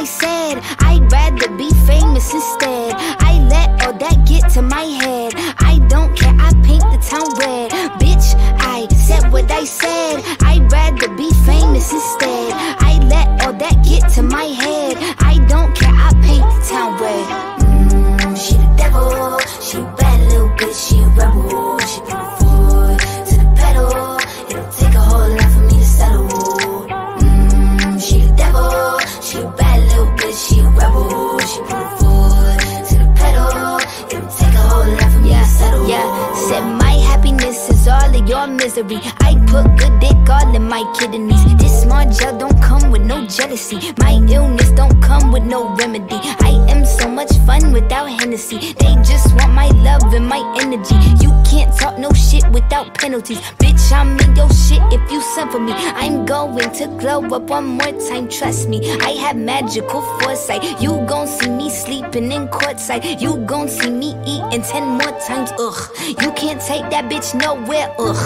I said I'd rather be famous instead. I let all that get to my head. I don't care, I paint the town red. Bitch, I said what I said. I'd rather be famous instead. I let all that get to my head. I don't care, I paint the town red. She the devil, she a bad little bitch, she a rebel. She put her foot to the pedal. It'll take a whole lot for me to settle. She the devil, she a bad little bitch, she a rebel. She put her foot to the pedal. It'll take a whole lot for me to settle. Yeah, said my happiness is all of your misery. I put good dick all in my kidneys. This Margiel don't come with no jealousy. My illness don't come with no remedy. I am so much fun without Hennessy. They just want my love and my energy. You can't talk no shit without penalties. Bitch, I'm in your shit if you send for me. I'm going to glow up one more time, trust me. I have magical foresight. You gon' see me sleeping in courtside. You gon' see me eating 10 more times, ugh. You can't take that bitch nowhere, ugh.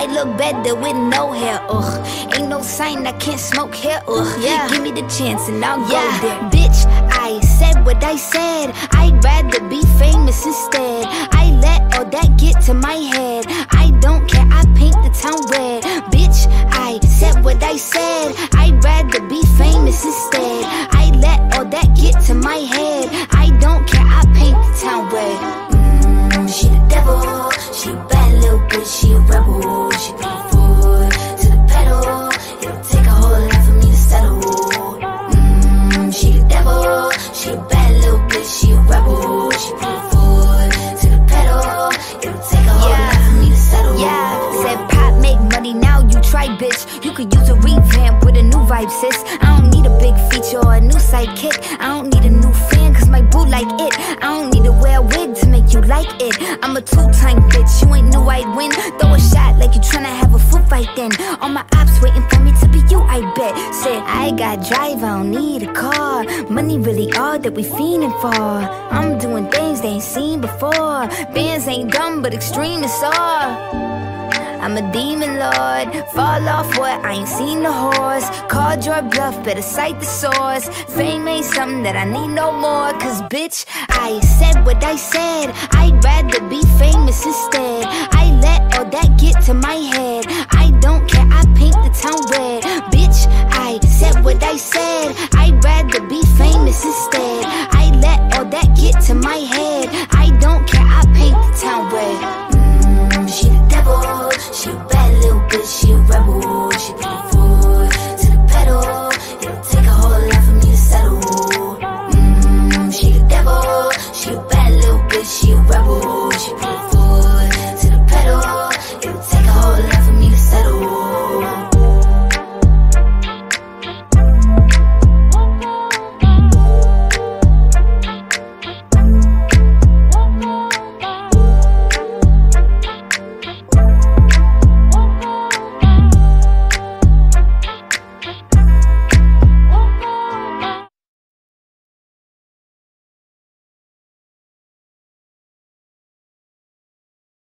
I look better with no hair, ugh. Ain't no sign I can't smoke hair, ugh. Yeah. Give me the chance and I'll go there. Bitch, I said what I said. I'd rather be famous instead. I let all that get to my head. I don't care, I paint the town red. Bitch, I said what I said. I'd rather be famous instead. I let all that get to my head. I don't care, I paint the town red. She the devil, she a bad little bitch, she a rebel. She put her foot to the pedal. It'll take a whole lot for me to settle. She the devil, she a bad little bitch, she a rebel. She put her foot to the pedal. It'll take a whole lot for me to settle. Yeah, said pop make money, now you try, bitch. You could use a revamp with a new vibe, sis. I don't need a big feature or a new sidekick. I don't need a new fan, cause my boo like it. I don't need to wear a wig to make you like it. I'm a 2-time bitch, you ain't knew I'd win. Throw a shot like you tryna have a foot fight then. All my ops waiting for me to be you, I bet. Said I got drive, I don't need a car. Money really all that we fiending for. I'm doing things they ain't seen before. Bands ain't dumb, but extreme is all. I'm a demon lord, fall off what, I ain't seen the horse. Called your bluff, better cite the source. Fame ain't something that I need no more. Cause bitch, I said what I said. I'd rather be famous instead. I let all that get to my head.